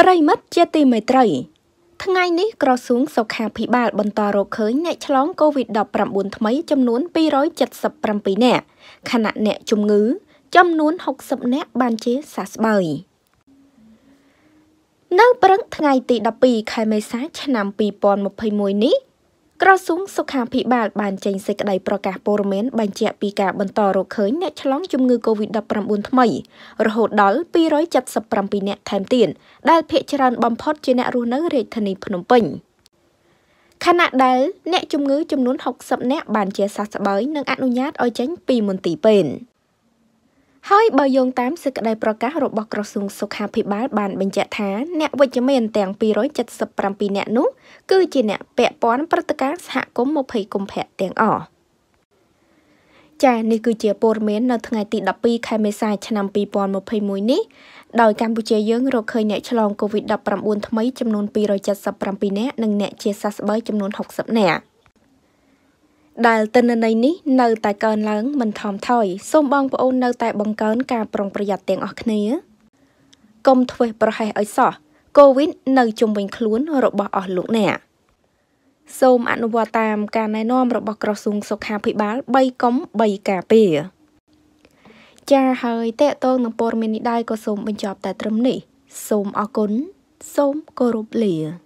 ประมัดเจติไม่ไตรทั้งไงนี้กระทรวงสาขาพิบาลบรรทารเคยในฉลองโควิดดอกปรับบุญทำไมจำนวน270 ปีแน่ขณะแน่จุ่มงื้อจำนวน60แน่บานเจสาสบายเนื้อประทั้งไงตีดับปีใครไม่สายชนำปีปอนมาพยมวยนี้กระทรวงสุขาภิบาลบานเจนเสกได้ประกาศโปรเมนต์บานเจปีกาบรรทารเคยในฉลองจุ่มงื้อโควิดดอกปรับบุญทำไมรหัสดอล270 ปีแน่แถมเตียนได้เพจรันบอมพอดเจเนรูนักเรทนีพนมเปญขณะใดแน่จุ่มงื้อจำนวน60แน่บานเจสาสบายนังอนุญาตเอาใจปีมนตีเป็นให้บยงตามศึกได้ประกาศระบบกระทรวงสุขาภิบาลบานบรรจัดฐานแนววิจารณ์แต่ง270 ปีแนวนู้คือจีแนวแปะป้อนประกาศสหกมภัยกมแผดแต่งอ่อจ่ายนี่คือเจียโปรเมนในทั้งไงติดดับปีใครไม่ทราบชนำปีปอนมาภัยมวยนี้โดยกัมพูชียื่นเราเคยแนวฉลองโควิดดับปรับบุญทำไมจำนวน270 ปีแนวหนึ่งแนวเจียสัสเบย์จำนวน60แนวได้แต่ในนี้ในแต่เกินล้างมันทอมถอยส้มบองปอนในแต่บังเกินการปรองประหยัดเตียงออกเนื้อกลมถวยประหายอ้อยสอโควิดในจุ่มเป็นคล้วนระบบออกลูกแน่ส้มอนุวัตตามการในน้อมระบบกระทรวงสุขาภิบาลใบก้มใบกาเปียจะหายเตะโต้นปอร์เมนิได้ก็ส้มเป็นจอบแต่ตรมนี่ส้มอกุนส้มกรุบเหลี่ย